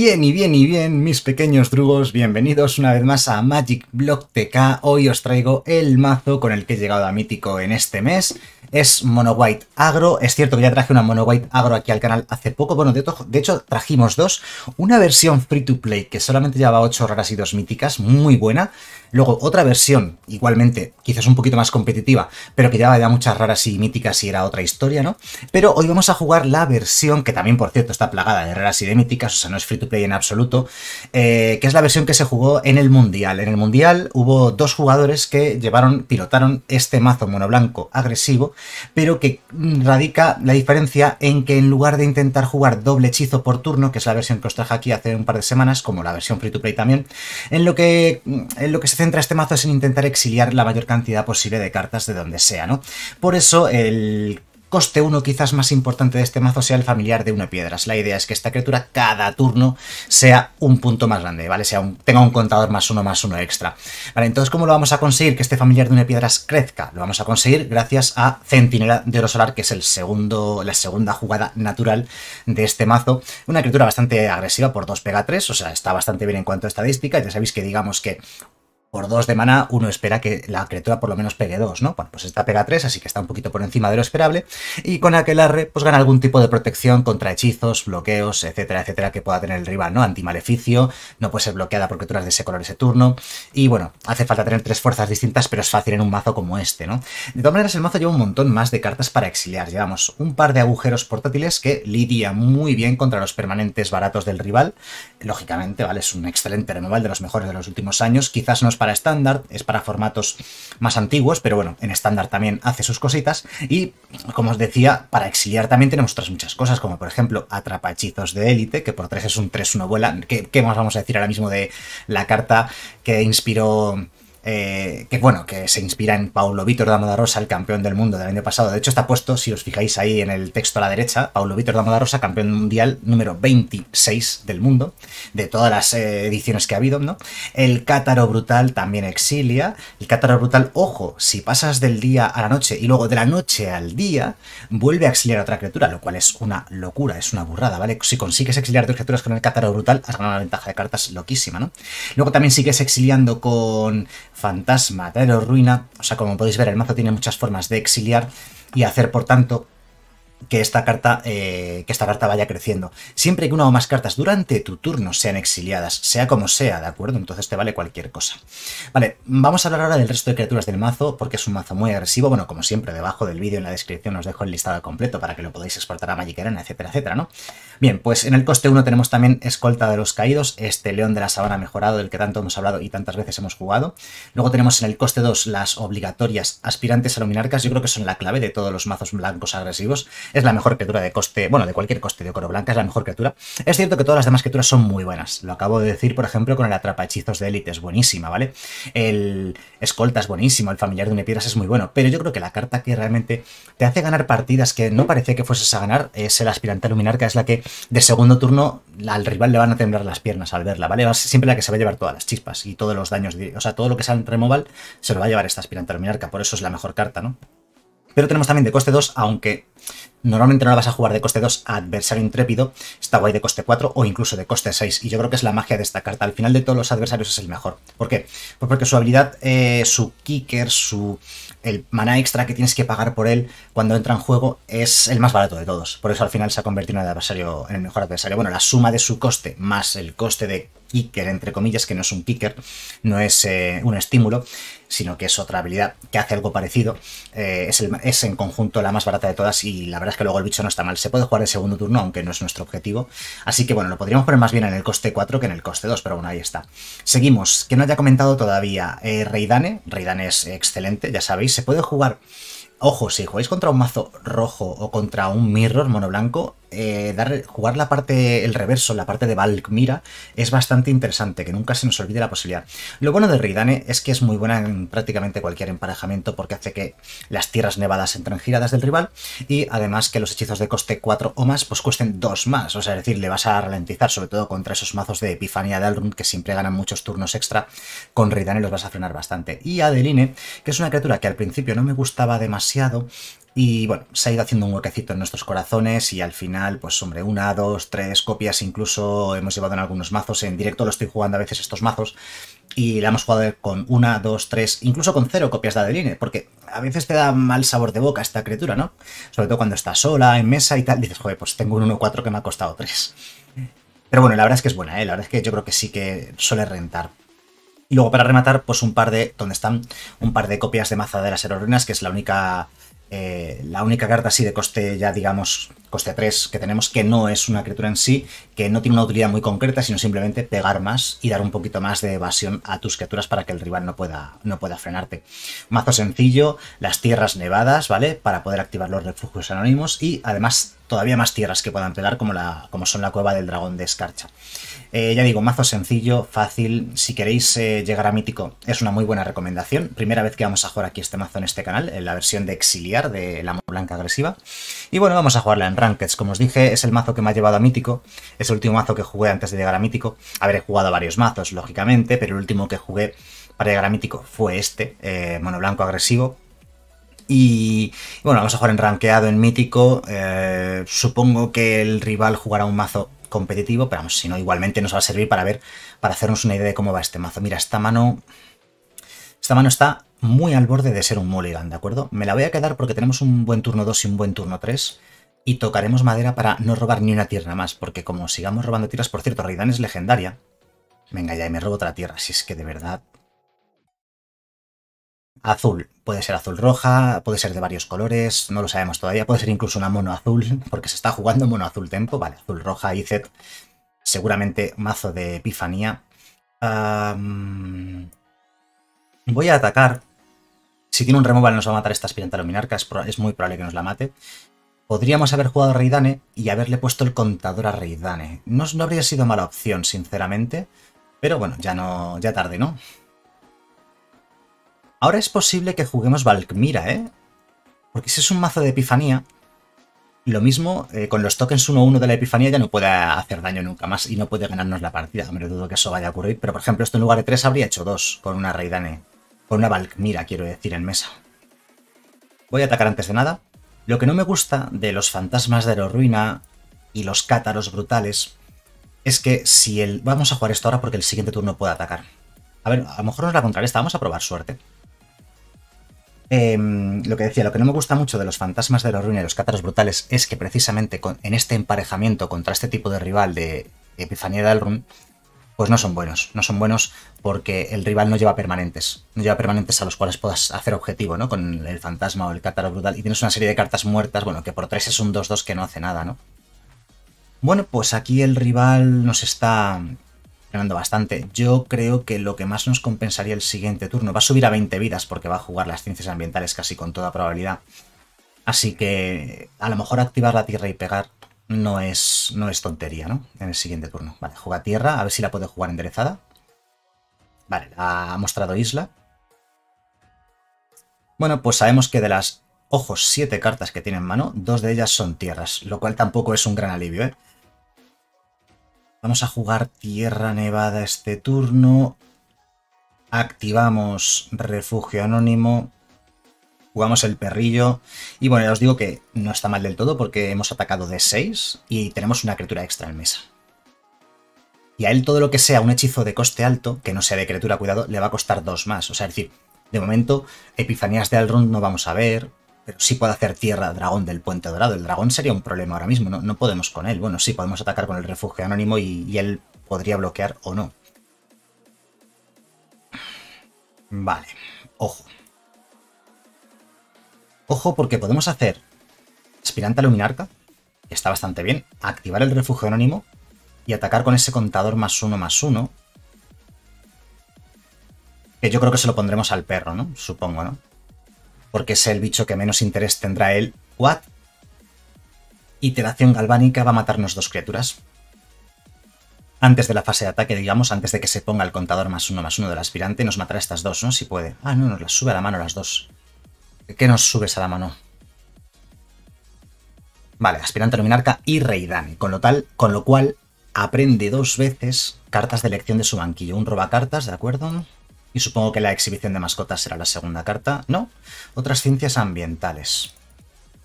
Bien, mis pequeños drugos, bienvenidos una vez más a MagicBlogTK. Hoy os traigo el mazo con el que he llegado a Mítico en este mes. Es Mono White Agro. Es cierto que ya traje una Mono White Agro aquí al canal hace poco. Bueno, de hecho trajimos dos. Una versión free to play que solamente llevaba 8 raras y 2 míticas, muy buena. Luego otra versión, igualmente, quizás un poquito más competitiva, pero que llevaba ya muchas raras y míticas y era otra historia, ¿no? Pero hoy vamos a jugar la versión, que también por cierto está plagada de raras y de míticas, o sea, no es free to play en absoluto, que es la versión que se jugó en el Mundial. En el Mundial hubo dos jugadores que pilotaron este mazo monoblanco agresivo, pero que radica la diferencia en que en lugar de intentar jugar doble hechizo por turno, que es la versión que os traje aquí hace un par de semanas, como la versión free to play también, en lo que se centra este mazo es en intentar exiliar la mayor cantidad posible de cartas de donde sea, ¿no? Por eso el coste 1 quizás más importante de este mazo sea el familiar de 1 piedras. La idea es que esta criatura cada turno sea un punto más grande, ¿vale? Tenga un contador +1/+1 extra. Vale, entonces, ¿cómo lo vamos a conseguir que este familiar de 1 piedras crezca? Lo vamos a conseguir gracias a Centinela de Oro Solar, que es la segunda jugada natural de este mazo. Una criatura bastante agresiva por 2 pega 3, o sea, está bastante bien en cuanto a estadística. Ya sabéis que digamos que por 2 de maná, uno espera que la criatura por lo menos pegue 2, ¿no? Bueno, pues esta pega 3, así que está un poquito por encima de lo esperable. Y con Aquelarre, pues gana algún tipo de protección contra hechizos, bloqueos, etcétera, etcétera, que pueda tener el rival, ¿no? Antimaleficio, no puede ser bloqueada por criaturas de ese color ese turno. Y bueno, hace falta tener 3 fuerzas distintas, pero es fácil en un mazo como este, ¿no? De todas maneras, el mazo lleva un montón más de cartas para exiliar. Llevamos un par de agujeros portátiles que lidia muy bien contra los permanentes baratos del rival. Lógicamente, ¿vale? Es un excelente removal, de los mejores de los últimos años. Quizás no es para estándar, es para formatos más antiguos, pero bueno, en estándar también hace sus cositas. Y como os decía, para exiliar también tenemos otras muchas cosas, como por ejemplo Atrapahechizos de élite, que por 3 es un 3-1 vuela. ¿Qué más vamos a decir ahora mismo de la carta que inspiró? Que se inspira en Paulo Vitor da Modarosa, el campeón del mundo del año pasado. De hecho, está puesto, si os fijáis ahí en el texto a la derecha, Paulo Vitor da Modarosa, campeón mundial número 26 del mundo, de todas las ediciones que ha habido, ¿no? El Cátaro Brutal también exilia. El Cátaro Brutal, ojo, si pasas del día a la noche y luego de la noche al día, vuelve a exiliar a otra criatura, lo cual es una locura, es una burrada, ¿vale? Si consigues exiliar 2 criaturas con el Cátaro Brutal, has ganado una ventaja de cartas loquísima, ¿no? Luego también sigues exiliando con Fantasma de aerorruina. O sea, como podéis ver, el mazo tiene muchas formas de exiliar y hacer, por tanto, que esta carta vaya creciendo. Siempre que una o más cartas durante tu turno sean exiliadas, sea como sea, ¿de acuerdo? Entonces te vale cualquier cosa. Vale, vamos a hablar ahora del resto de criaturas del mazo, porque es un mazo muy agresivo. Bueno, como siempre, debajo del vídeo en la descripción os dejo el listado completo para que lo podáis exportar a Magic Arena, etcétera, etcétera, ¿no? Bien, pues en el coste 1 tenemos también Escolta de los Caídos, este león de la sabana mejorado del que tanto hemos hablado y tantas veces hemos jugado. Luego tenemos en el coste 2 las obligatorias Aspirantes a Luminarcas. Yo creo que son la clave de todos los mazos blancos agresivos. Es la mejor criatura de coste, bueno, de cualquier coste de oro blanca, es la mejor criatura. Es cierto que todas las demás criaturas son muy buenas. Lo acabo de decir, por ejemplo, con el Atrapahechizos de élite, es buenísima, ¿vale? El Escolta es buenísimo, el Familiar de 1 piedras es muy bueno, pero yo creo que la carta que realmente te hace ganar partidas que no parecía que fueses a ganar es el Aspirante a Luminarca, es la que de segundo turno al rival le van a temblar las piernas al verla, ¿vale? Va a ser siempre la que se va a llevar todas las chispas y todos los daños, o sea, todo lo que sea en removal se lo va a llevar esta Aspirante a Luminarca, por eso es la mejor carta, ¿no? Pero tenemos también de coste 2, aunque normalmente no la vas a jugar de coste 2, Adversario intrépido. Está guay de coste 4 o incluso de coste 6. Y yo creo que es la magia de esta carta. Al final de todos los adversarios es el mejor. ¿Por qué? Pues porque su habilidad, su kicker, el maná extra que tienes que pagar por él cuando entra en juego es el más barato de todos. Por eso al final se ha convertido en el mejor adversario. Bueno, la suma de su coste más el coste de kicker, entre comillas, que no es un kicker, no es un estímulo, sino que es otra habilidad que hace algo parecido, es en conjunto la más barata de todas, y la verdad es que luego el bicho no está mal, se puede jugar en segundo turno, aunque no es nuestro objetivo, así que bueno, lo podríamos poner más bien en el coste 4 que en el coste 2, pero bueno, ahí está. Seguimos, que no haya comentado todavía, Reidane es excelente, ya sabéis, se puede jugar. Ojo, si jugáis contra un mazo rojo o contra un mirror mono blanco, jugar el reverso, la parte de Valkmira, es bastante interesante, que nunca se nos olvide la posibilidad. Lo bueno de Reidane es que es muy buena en prácticamente cualquier emparejamiento, porque hace que las tierras nevadas entren giradas del rival, y además que los hechizos de coste 4 o más pues cuesten 2 más, o sea, es decir, le vas a ralentizar, sobre todo contra esos mazos de Epifanía de Alrund, que siempre ganan muchos turnos extra. Con Reidane los vas a frenar bastante. Y Adeline, que es una criatura que al principio no me gustaba demasiado, Y bueno, se ha ido haciendo un huequecito en nuestros corazones y al final, pues hombre, una, dos, tres copias incluso hemos llevado en algunos mazos. En directo lo estoy jugando a veces estos mazos y la hemos jugado con una, dos, tres, incluso con 0 copias de Adeline, porque a veces te da mal sabor de boca esta criatura, ¿no? Sobre todo cuando estás sola, en mesa y tal, dices, joder, pues tengo un 1-4 que me ha costado 3. Pero bueno, la verdad es que es buena, ¿eh? La verdad es que yo creo que sí que suele rentar. Y luego para rematar, pues un par de, donde están un par de copias de Maza de las aerorruinas, que es la única carta así de coste, ya digamos, coste 3 que tenemos, que no es una criatura en sí, que no tiene una utilidad muy concreta, sino simplemente pegar más y dar un poquito más de evasión a tus criaturas para que el rival no pueda frenarte. Mazo sencillo, las tierras nevadas, ¿vale? Para poder activar los refugios anónimos y además todavía más tierras que puedan pegar, como son la Cueva del Dragón de Escarcha. Ya digo, mazo sencillo, fácil. Si queréis llegar a mítico, es una muy buena recomendación. Primera vez que vamos a jugar aquí este mazo en este canal, en la versión de Exiliar, de la mono blanca agresiva. Y bueno, vamos a jugarla en Rankeds. Como os dije, es el mazo que me ha llevado a mítico. Es el último mazo que jugué antes de llegar a mítico. Habré jugado varios mazos, lógicamente, pero el último que jugué para llegar a mítico fue este, mono blanco agresivo. Y bueno, vamos a jugar en rankeado, en mítico. Supongo que el rival jugará un mazo competitivo, pero vamos, si no, igualmente nos va a servir para ver, para hacernos una idea de cómo va este mazo. Mira, esta mano está muy al borde de ser un mulligan, ¿de acuerdo? Me la voy a quedar porque tenemos un buen turno 2 y un buen turno 3 y tocaremos madera para no robar ni una tierra más, porque como sigamos robando tierras, por cierto, Reidane es legendaria. Venga ya, y me robo otra tierra, si es que de verdad. Azul, puede ser azul roja, puede ser de varios colores, no lo sabemos todavía, puede ser incluso una mono azul, porque se está jugando mono azul tempo, vale, azul roja, Izet, seguramente mazo de epifanía. Voy a atacar, si tiene un removal nos va a matar esta aspirante a luminarca, es muy probable que nos la mate. Podríamos haber jugado a Reidane y haberle puesto el contador a Reidane, no habría sido mala opción sinceramente, pero bueno, ya tarde, ¿no? Ahora es posible que juguemos Valkmira, ¿eh? Porque si es un mazo de epifanía, lo mismo con los tokens 1-1 de la epifanía ya no puede hacer daño nunca más y no puede ganarnos la partida. Me dudo que eso vaya a ocurrir, pero por ejemplo esto en lugar de 3 habría hecho 2 con una Reidane, con una Valkmira, quiero decir, en mesa. Voy a atacar antes de nada. Lo que no me gusta de los fantasmas de aerorruina y los cátaros brutales es que si el... Vamos a jugar esto ahora porque el siguiente turno puede atacar. A ver, a lo mejor nos la contrarresta, vamos a probar suerte. Lo que decía, lo que no me gusta mucho de los fantasmas de aerorruina y los cátaros brutales es que precisamente en este emparejamiento contra este tipo de rival de Epifanía de Alrund, pues no son buenos. No son buenos porque el rival no lleva permanentes. No lleva permanentes a los cuales puedas hacer objetivo, ¿no? Con el fantasma o el cátaro brutal. Y tienes una serie de cartas muertas, bueno, que por 3 es un 2-2 que no hace nada, ¿no? Bueno, pues aquí el rival nos está ganando bastante. Yo creo que lo que más nos compensaría el siguiente turno va a subir a 20 vidas porque va a jugar las ciencias ambientales casi con toda probabilidad. Así que a lo mejor activar la tierra y pegar no es tontería, ¿no? En el siguiente turno. Vale, juega tierra, a ver si la puede jugar enderezada. Vale, ha mostrado isla. Bueno, pues sabemos que de las, ojo, 7 cartas que tiene en mano, 2 de ellas son tierras, lo cual tampoco es un gran alivio, ¿eh? Vamos a jugar Tierra Nevada este turno, activamos Refugio Anónimo, jugamos el perrillo y bueno, ya os digo que no está mal del todo porque hemos atacado de 6 y tenemos una criatura extra en mesa. Y a él todo lo que sea un hechizo de coste alto, que no sea de criatura, cuidado, le va a costar 2 más. O sea, es decir, de momento Epifanías de Alrund no vamos a ver, pero sí puede hacer tierra dragón del puente dorado. El dragón sería un problema ahora mismo, no podemos con él. Bueno, sí, podemos atacar con el refugio anónimo y él podría bloquear o no. Vale, ojo. Ojo porque podemos hacer aspirante a luminarca, que está bastante bien, activar el refugio anónimo y atacar con ese contador +1/+1. Que yo creo que se lo pondremos al perro, ¿no? Supongo, ¿no? Porque es el bicho que menos interés tendrá él. ¿What? Iteración galvánica va a matarnos 2 criaturas. Antes de la fase de ataque, digamos, antes de que se ponga el contador +1/+1 del aspirante, nos matará estas 2, ¿no? Si puede. Ah, no, nos las sube a la mano las 2. ¿Qué nos subes a la mano? Vale, aspirante luminarca y Reidane. Con lo cual, aprende 2 veces cartas de elección de su banquillo. Un robacartas, ¿de acuerdo? Y supongo que la exhibición de mascotas será la segunda carta. No, otras ciencias ambientales.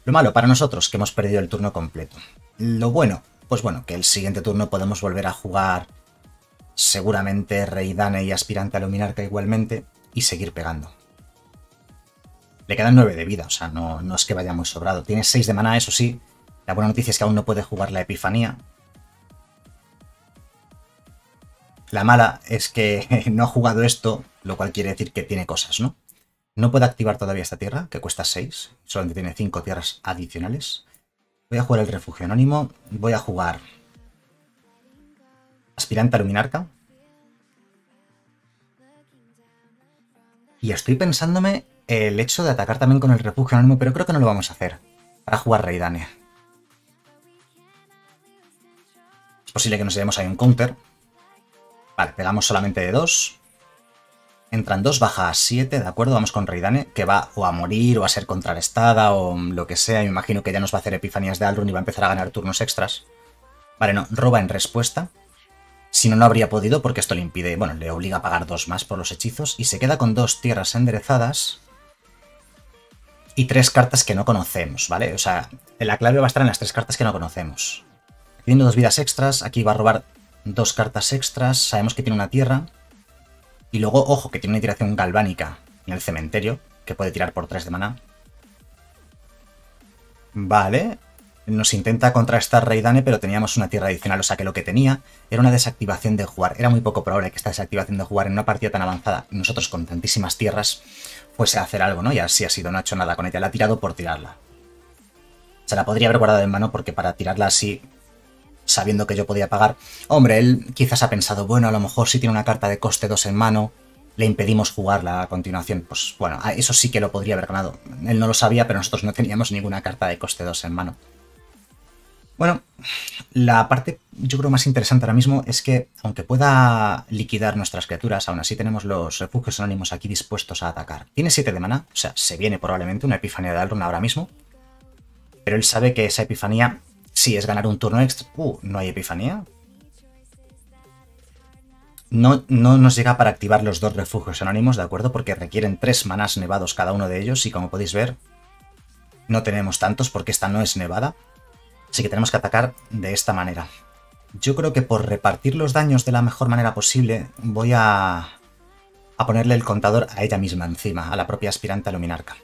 Lo malo para nosotros, que hemos perdido el turno completo. Lo bueno, pues bueno, que el siguiente turno podemos volver a jugar seguramente Reidane y Aspirante a Luminarca igualmente y seguir pegando. Le quedan 9 de vida, o sea, no es que vaya muy sobrado. Tiene 6 de maná, eso sí. La buena noticia es que aún no puede jugar la Epifanía. La mala es que no ha jugado esto, lo cual quiere decir que tiene cosas, ¿no? No puede activar todavía esta tierra, que cuesta 6. Solamente tiene 5 tierras adicionales. Voy a jugar el Refugio Anónimo. Voy a jugar Aspirante a Luminarca. Y estoy pensándome el hecho de atacar también con el Refugio Anónimo, pero creo que no lo vamos a hacer para jugar Reidane. Es posible que nos llevemos ahí un counter. Vale, pegamos solamente de 2. Entran 2, baja a 7, ¿de acuerdo? Vamos con Reidane, que va o a morir o a ser contrarrestada o lo que sea. Me imagino que ya nos va a hacer Epifanías de Alrund y va a empezar a ganar turnos extras. Vale, no, roba en respuesta. Si no, no habría podido porque esto le impide, bueno, le obliga a pagar 2 más por los hechizos. Y se queda con 2 tierras enderezadas y 3 cartas que no conocemos, ¿vale? O sea, la clave va a estar en las 3 cartas que no conocemos. Teniendo 2 vidas extras, aquí va a robar 2 cartas extras. Sabemos que tiene una tierra. Y luego, ojo, que tiene una iteración galvánica en el cementerio, que puede tirar por 3 de maná. Vale. Nos intenta contrarrestar Reidane, pero teníamos una tierra adicional, o sea que lo que tenía era una desactivación de jugar. Era muy poco probable que esta desactivación de jugar en una partida tan avanzada, nosotros con tantísimas tierras, fuese a hacer algo, ¿no? Y así ha sido, no ha hecho nada con ella, la ha tirado por tirarla. Se la podría haber guardado en mano porque para tirarla así, sabiendo que yo podía pagar... Hombre, él quizás ha pensado, bueno, a lo mejor si tiene una carta de coste 2 en mano, le impedimos jugarla a continuación. Pues bueno, eso sí que lo podría haber ganado. Él no lo sabía, pero nosotros no teníamos ninguna carta de coste 2 en mano. Bueno, la parte yo creo más interesante ahora mismo es que, aunque pueda liquidar nuestras criaturas, aún así tenemos los refugios anónimos aquí dispuestos a atacar. Tiene 7 de maná, o sea, se viene probablemente una Epifanía de Alrund ahora mismo, pero él sabe que esa Epifanía, sí, es ganar un turno extra. ¿No hay Epifanía? No nos llega para activar los 2 refugios anónimos, ¿de acuerdo? Porque requieren 3 manás nevados cada uno de ellos y, como podéis ver, no tenemos tantos porque esta no es nevada. Así que tenemos que atacar de esta manera. Yo creo que por repartir los daños de la mejor manera posible voy a ponerle el contador a ella misma encima, a la propia Aspirante a Luminarca.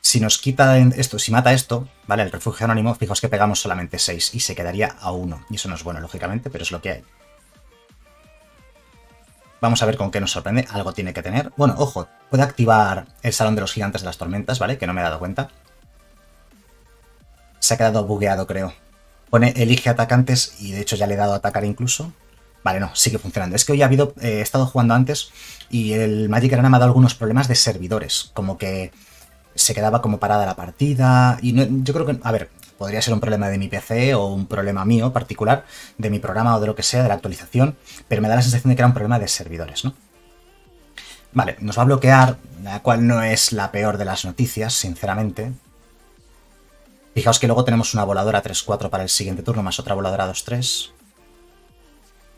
Si nos quita esto, si mata esto, ¿vale? El Refugio Anónimo, fijaos que pegamos solamente 6 y se quedaría a 1. Y eso no es bueno, lógicamente, pero es lo que hay. Vamos a ver con qué nos sorprende. Algo tiene que tener. Bueno, ojo, puede activar el Salón de los Gigantes de las Tormentas, ¿vale? Que no me he dado cuenta. Se ha quedado bugueado, creo. Pone elige atacantes y de hecho ya le he dado a atacar incluso. Vale, no, sigue funcionando. Es que hoy he estado jugando antes y el Magic Arena me ha dado algunos problemas de servidores. Como que se quedaba como parada la partida y no, yo creo que... A ver, podría ser un problema de mi PC o un problema mío particular, de mi programa o de lo que sea, de la actualización, pero me da la sensación de que era un problema de servidores, ¿no? Vale, nos va a bloquear, la cual no es la peor de las noticias, sinceramente. Fijaos que luego tenemos una voladora 3-4 para el siguiente turno, más otra voladora 2-3.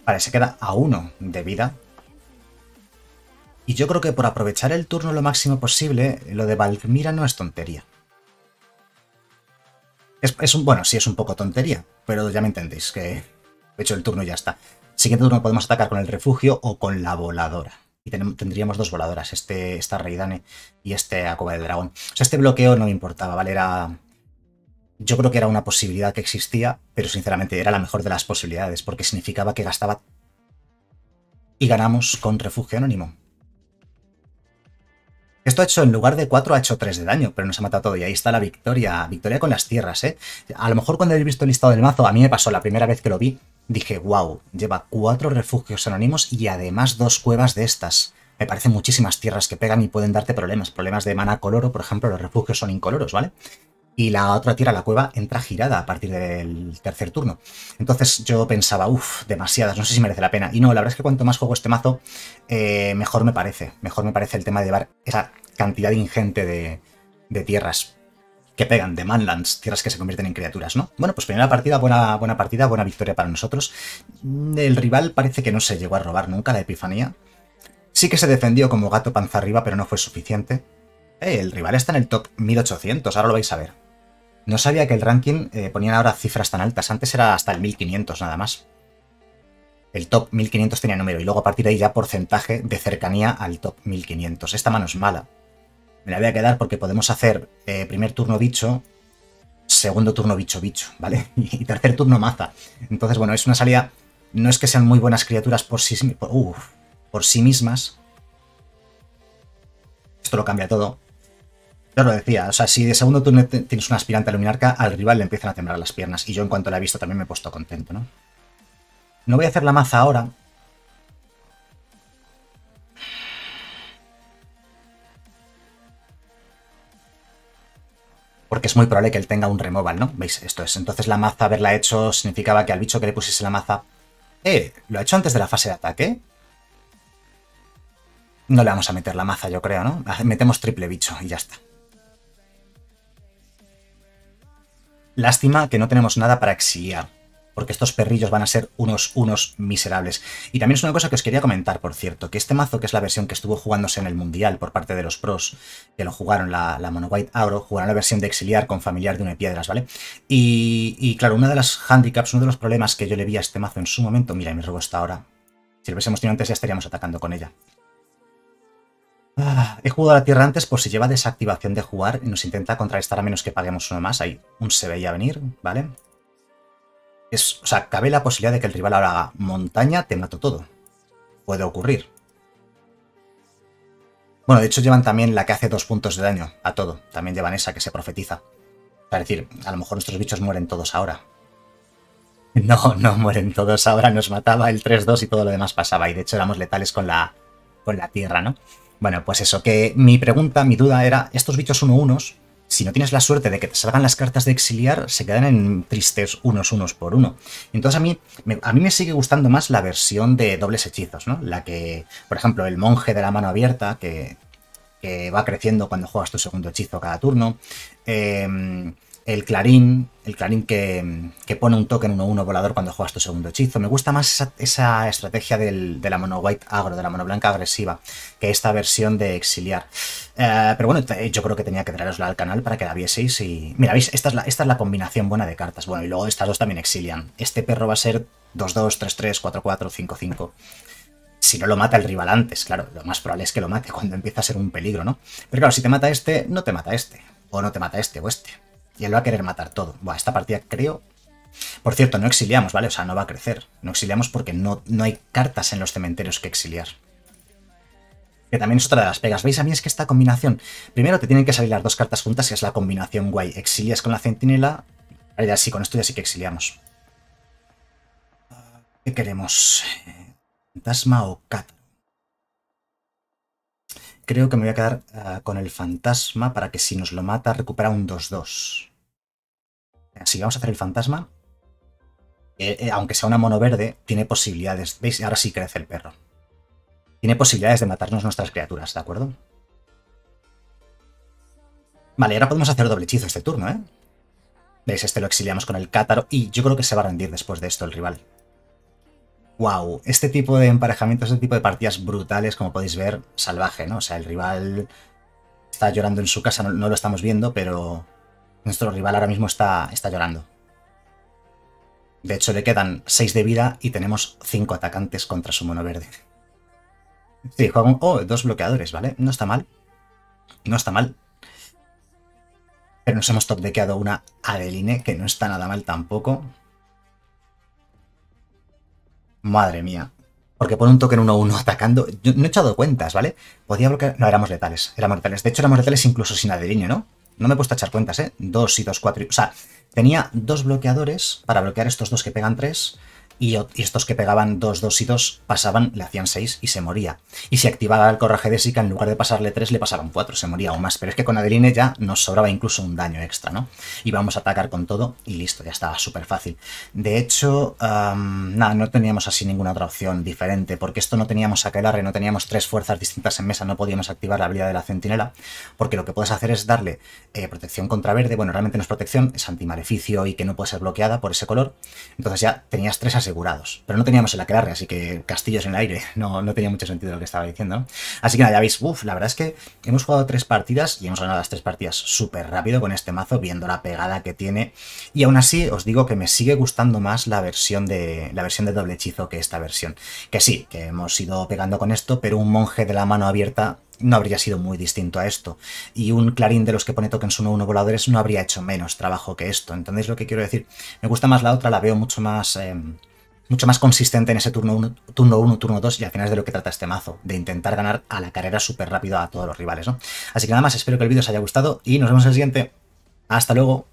Vale, se queda a 1 de vida. Y yo creo que por aprovechar el turno lo máximo posible, lo de Valkmira no es tontería. Bueno, sí es un poco tontería, pero ya me entendéis, que de hecho el turno ya está. Siguiente turno podemos atacar con el refugio o con la voladora. Y tendríamos 2 voladoras, esta Reidane y este Acoba del Dragón. O sea, este bloqueo no me importaba, ¿vale? Era... Yo creo que era una posibilidad que existía, pero sinceramente era la mejor de las posibilidades, porque significaba que gastaba y ganamos con refugio anónimo. Esto ha hecho, en lugar de 4, ha hecho 3 de daño, pero nos ha matado todo y ahí está la victoria. Victoria con las tierras, ¿eh? A lo mejor cuando habéis visto el listado del mazo, a mí me pasó la primera vez que lo vi, dije, wow, lleva 4 refugios anónimos y además 2 cuevas de estas. Me parecen muchísimas tierras que pegan y pueden darte problemas. Problemas de mana coloro, por ejemplo, los refugios son incoloros, ¿vale? Y la otra tierra, la cueva, entra girada a partir del tercer turno. Entonces yo pensaba, uff, demasiadas, no sé si merece la pena. Y no, la verdad es que cuanto más juego este mazo, mejor me parece el tema de llevar esa cantidad ingente de tierras que pegan, de manlands, tierras que se convierten en criaturas, ¿no? Bueno, pues primera partida, buena partida, buena victoria para nosotros. El rival parece que no se llegó a robar nunca la Epifanía. Sí que se defendió como gato panza arriba, pero no fue suficiente. El rival está en el top 1800, ahora lo vais a ver. No sabía que el ranking ponían ahora cifras tan altas. Antes era hasta el 1500 nada más. El top 1500 tenía número y luego a partir de ahí ya porcentaje de cercanía al top 1500. Esta mano es mala. Me la voy a quedar porque podemos hacer primer turno bicho, segundo turno bicho, ¿vale? Y tercer turno maza. Entonces, bueno, es una salida... No es que sean muy buenas criaturas por sí mismas. Esto lo cambia todo. Yo lo decía, o sea, si de segundo turno tienes un aspirante a luminarca, al rival le empiezan a temblar las piernas. Y yo en cuanto la he visto también me he puesto contento, ¿no? No voy a hacer la maza ahora. Porque es muy probable que él tenga un removal, ¿no? ¿Veis? Esto es. Entonces la maza, haberla hecho, significaba que al bicho que le pusiese la maza... ¿Lo ha hecho antes de la fase de ataque? No le vamos a meter la maza, yo creo, ¿no? Metemos triple bicho y ya está. Lástima que no tenemos nada para exiliar, porque estos perrillos van a ser unos miserables. Y también es una cosa que os quería comentar, por cierto, que este mazo, que es la versión que estuvo jugándose en el Mundial por parte de los pros, que lo jugaron la Mono White Agro, jugaron la versión de exiliar con Familiar de 1 piedras, ¿vale? Y claro, uno de los handicaps, uno de los problemas que yo le vi a este mazo en su momento... Mira, me robó esta ahora. Si lo hubiésemos tenido antes ya estaríamos atacando con ella. He jugado a la tierra antes por si lleva desactivación de jugar y nos intenta contrarrestar a menos que paguemos uno más. Ahí un se veía venir, ¿vale? O sea, cabe la posibilidad de que el rival ahora haga montaña, te mato todo. Puede ocurrir. Bueno, de hecho llevan también la que hace 2 puntos de daño a todo. También llevan esa que se profetiza. Es decir, a lo mejor nuestros bichos mueren todos ahora. No, no mueren todos ahora. Nos mataba el 3-2 y todo lo demás pasaba. Y de hecho éramos letales con la tierra, ¿no? Bueno, pues eso, que mi pregunta, mi duda era, estos bichos 1-1s, si no tienes la suerte de que te salgan las cartas de exiliar, se quedan en tristes 1-1 por 1. Entonces a mí me sigue gustando más la versión de dobles hechizos, ¿no? La que, por ejemplo, el monje de la mano abierta, que va creciendo cuando juegas tu segundo hechizo cada turno. El clarín que pone un token 1-1 volador cuando juegas tu segundo hechizo. Me gusta más esa estrategia de la mono white agro, de la mono blanca agresiva, que esta versión de exiliar. Pero bueno, yo creo que tenía que traerosla al canal para que la vieseis y... Mira, ¿veis? Esta es la combinación buena de cartas. Bueno, y luego estas dos también exilian. Este perro va a ser 2-2, 3-3, 4-4, 5-5. Si no lo mata el rival antes, claro, lo más probable es que lo mate cuando empieza a ser un peligro, ¿no? Pero claro, si te mata este, no te mata este. O no te mata este o este. Y él va a querer matar todo. Buah, esta partida creo... Por cierto, no exiliamos, ¿vale? O sea, no va a crecer. No exiliamos porque no hay cartas en los cementerios que exiliar. Que también es otra de las pegas. ¿Veis? A mí es que esta combinación... Primero te tienen que salir las dos cartas juntas y es la combinación guay. Exilias con la centinela. Ahora ya sí, con esto ya sí que exiliamos. ¿Qué queremos? ¿Fantasma o Cátaro? Creo que me voy a quedar con el fantasma para que si nos lo mata recupera un 2-2. Así vamos a hacer el fantasma. Aunque sea una mono verde, tiene posibilidades. ¿Veis? Ahora sí crece el perro. Tiene posibilidades de matarnos nuestras criaturas, ¿de acuerdo? Vale, ahora podemos hacer doble hechizo este turno, ¿eh? ¿Veis? Este lo exiliamos con el cátaro y yo creo que se va a rendir después de esto el rival. Wow, este tipo de emparejamientos, este tipo de partidas brutales, como podéis ver, salvaje, ¿no? O sea, el rival está llorando en su casa, no lo estamos viendo, pero nuestro rival ahora mismo está llorando. De hecho, le quedan 6 de vida y tenemos 5 atacantes contra su mono verde. Sí, juega un... Oh, 2 bloqueadores, ¿vale? No está mal. No está mal. Pero nos hemos topdequeado una Adeline, que no está nada mal tampoco. Madre mía. Porque pone un token 1-1 atacando. Yo no he echado cuentas, ¿vale? Podía bloquear... No, éramos letales. Éramos letales. De hecho, éramos letales incluso sin Adeline, ¿no? No me he puesto a echar cuentas, ¿eh? 2 y 2, 4. O sea, tenía 2 bloqueadores para bloquear estos 2 que pegan 3. Y estos que pegaban 2, 2 y 2 pasaban, le hacían 6 y se moría. Y si activaba el coraje de Sika, en lugar de pasarle 3, le pasaban 4. Se moría aún más. Pero es que con Adeline ya nos sobraba incluso un daño extra, ¿no? Y vamos a atacar con todo y listo, ya estaba súper fácil. De hecho, nada, no teníamos así ninguna otra opción diferente. Porque esto no teníamos aquelarre, no teníamos 3 fuerzas distintas en mesa. No podíamos activar la habilidad de la centinela. Porque lo que puedes hacer es darle protección contra verde. Bueno, realmente no es protección, es antimaleficio y que no puede ser bloqueada por ese color. Entonces ya tenías 3 aseguradas. asegurados. Pero no teníamos el aquelarre, así que castillos en el aire. No tenía mucho sentido lo que estaba diciendo, ¿no? Así que nada, ya veis, la verdad es que hemos jugado 3 partidas y hemos ganado las 3 partidas súper rápido con este mazo, viendo la pegada que tiene. Y aún así, os digo que me sigue gustando más la versión de doble hechizo que esta versión. Que sí, que hemos ido pegando con esto, pero un monje de la mano abierta no habría sido muy distinto a esto. Y un clarín de los que pone tokens 1-1 voladores no habría hecho menos trabajo que esto. ¿Entendéis lo que quiero decir? Me gusta más la otra, la veo mucho más consistente en ese turno 1, turno 2, y al final es de lo que trata este mazo, de intentar ganar a la carrera súper rápido a todos los rivales, ¿no? Así que nada más, espero que el vídeo os haya gustado y nos vemos en el siguiente. ¡Hasta luego!